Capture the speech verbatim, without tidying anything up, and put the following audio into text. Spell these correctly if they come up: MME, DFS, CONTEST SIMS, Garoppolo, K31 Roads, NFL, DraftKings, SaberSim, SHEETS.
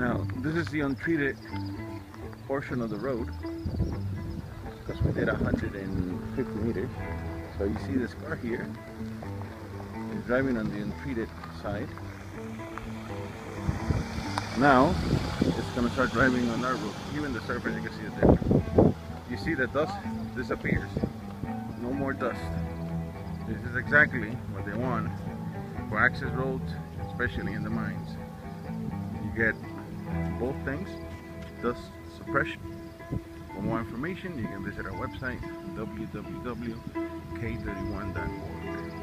Now, this is the untreated portion of the road, because we did one hundred fifty meters. So you see this car here is driving on the untreated side. Now it's going to start driving on our road. Even the surface, you can see it there. You see the dust disappears. No more dust. This is exactly what they want for access roads, especially in the mines. You get both things, dust suppression. For more information, you can visit our website, w w w dot k thirty-one dot org.